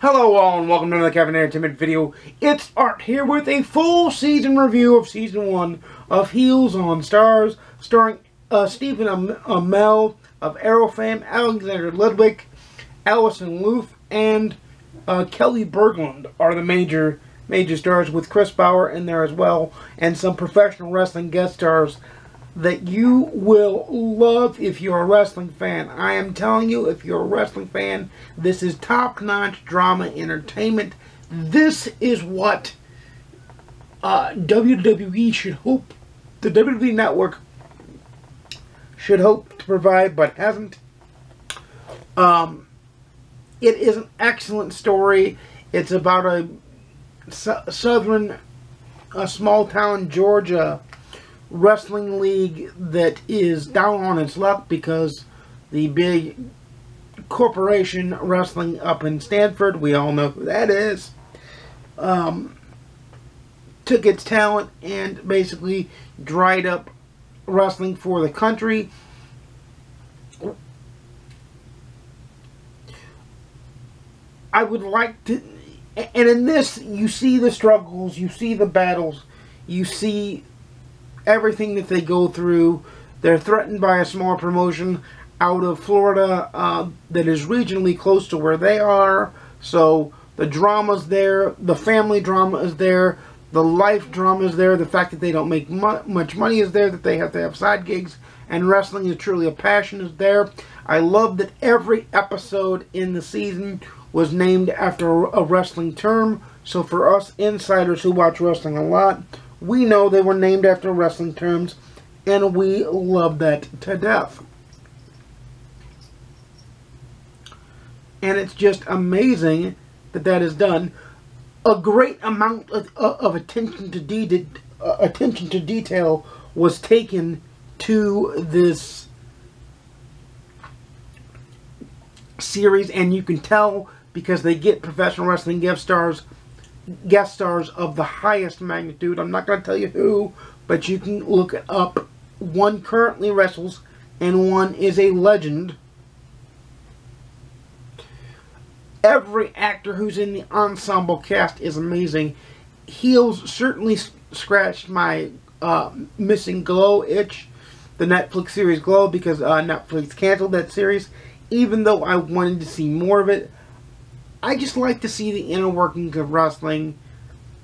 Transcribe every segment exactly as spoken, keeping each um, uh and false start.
Hello all and welcome to another Caffeinated Entertainment video. It's Art here with a full season review of season one of Heels on Starz, starring uh, Stephen Amell of Arrow fame, Alexander Ludwig, Allison Luff, and uh, Kelli Bergland are the major major stars, with Chris Bauer in there as well, and some professional wrestling guest stars that you will love if you're a wrestling fan. I am telling you, if you're a wrestling fan, this is top-notch drama entertainment. This is what uh, W W E should hope, the W W E Network should hope to provide, but hasn't. Um, it is an excellent story. It's about a su- southern, a small-town Georgia wrestling league that is down on its luck because the big corporation wrestling up in Stanford, we all know who that is, um, took its talent and basically dried up wrestling for the country. I would like to, and in this you see the struggles, you see the battles, you see everything that they go through. They're threatened by a small promotion out of Florida uh, that is regionally close to where they are. So the drama's there, the family drama is there, the life drama is there, the fact that they don't make mu much money is there, that they have to have side gigs, and wrestling is truly a passion is there. I love that every episode in the season was named after a wrestling term. So for us insiders who watch wrestling a lot, we know they were named after wrestling terms, and we love that to death. And it's just amazing that that is done. A great amount of, of attention to de uh, attention to detail was taken to this series, and you can tell because they get professional wrestling guest stars. guest stars of the highest magnitude. I'm not going to tell you who, but you can look it up. One currently wrestles, and one is a legend. Every actor who's in the ensemble cast is amazing. Heels certainly scratched my uh, missing Glow itch, the Netflix series Glow, because uh, Netflix canceled that series, even though I wanted to see more of it. I just like to see the inner workings of wrestling,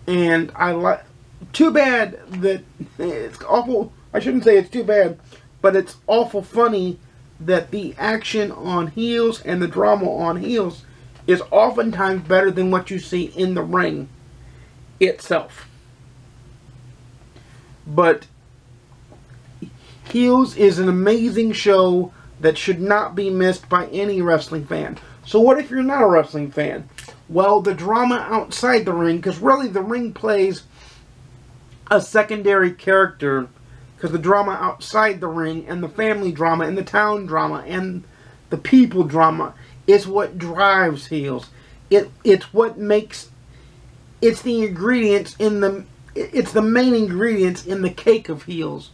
and I like. Too bad that it's awful. I shouldn't say it's too bad, but it's awful funny that the action on Heels and the drama on Heels is oftentimes better than what you see in the ring itself. But Heels is an amazing show that should not be missed by any wrestling fan. So what if you're not a wrestling fan? Well, the drama outside the ring, because really the ring plays a secondary character, because the drama outside the ring and the family drama and the town drama and the people drama is what drives Heels. It, it's what makes, it's the ingredients in the, it's the main ingredients in the cake of Heels.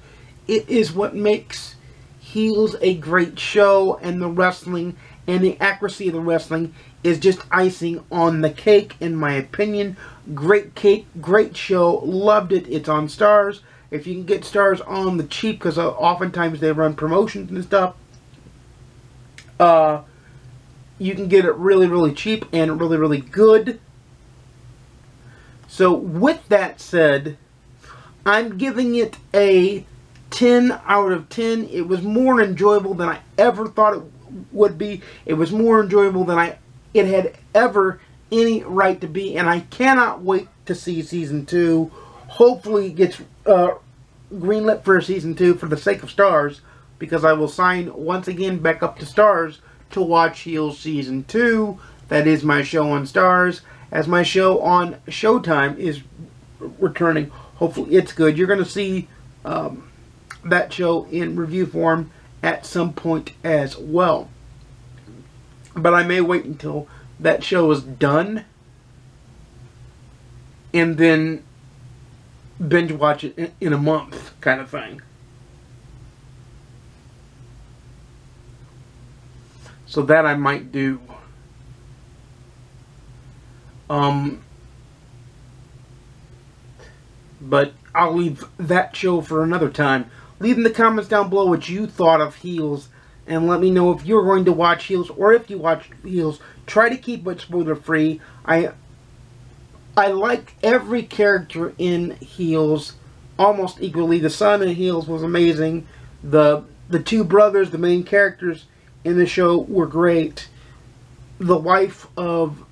It is what makes Heels a great show, and the wrestling and the accuracy of the wrestling is just icing on the cake, in my opinion. Great cake, great show, loved it. It's on Starz. If you can get Starz on the cheap, because oftentimes they run promotions and stuff, uh, you can get it really, really cheap and really, really good. So with that said, I'm giving it a ten out of ten. It was more enjoyable than I ever thought it would be. It was more enjoyable than I it had ever any right to be, and I cannot wait to see season two. Hopefully it gets uh, greenlit for season two for the sake of Starz, because I will sign once again back up to Starz to watch Heels season two. That is my show on Starz, as my show on Showtime is returning. Hopefully it's good. You're going to see um, that show in review form at some point as well, but I may wait until that show is done and then binge watch it in, in a month kind of thing. So that I might do. Um, but I'll leave that show for another time. Leave in the comments down below what you thought of Heels, and let me know if you're going to watch Heels, or if you watch Heels. Try to keep it spoiler free. I I like every character in Heels almost equally. The son in Heels was amazing. The the two brothers, the main characters in the show, were great. The wife of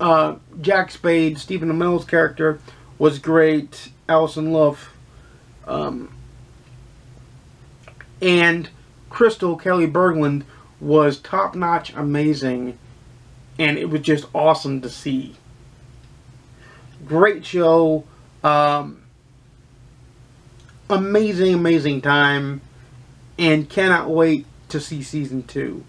uh, Jack Spade, Stephen Amell's character, was great. Allison Luff. Um, and Crystal, Kelli Bergland, was top-notch amazing, and it was just awesome to see. Great show. Um, amazing, amazing time, and cannot wait to see season two.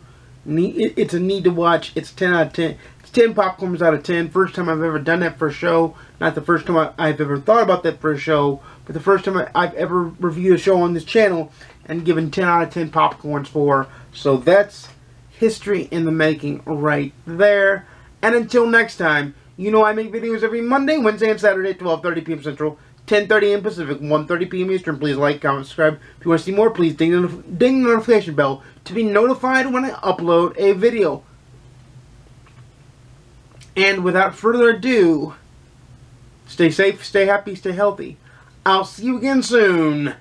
It's a need to watch. It's ten out of ten. It's ten popcorns out of ten. First time I've ever done that for a show. Not the first time I've ever thought about that for a show, but the first time I've ever reviewed a show on this channel and given ten out of ten popcorns for. So that's history in the making right there. And until next time, you know I make videos every Monday, Wednesday, and Saturday at twelve thirty p m Central, ten thirty a m Pacific, one thirty p m Eastern. Please like, comment, subscribe. If you want to see more, please ding the, ding the notification bell to be notified when I upload a video. And without further ado, stay safe, stay happy, stay healthy. I'll see you again soon.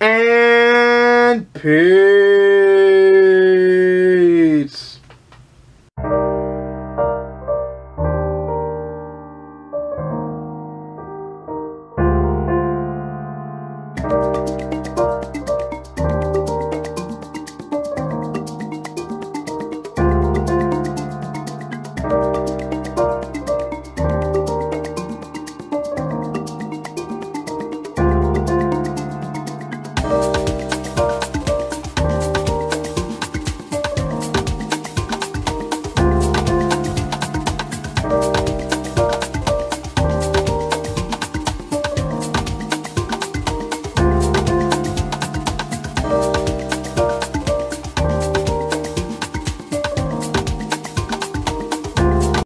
And peace.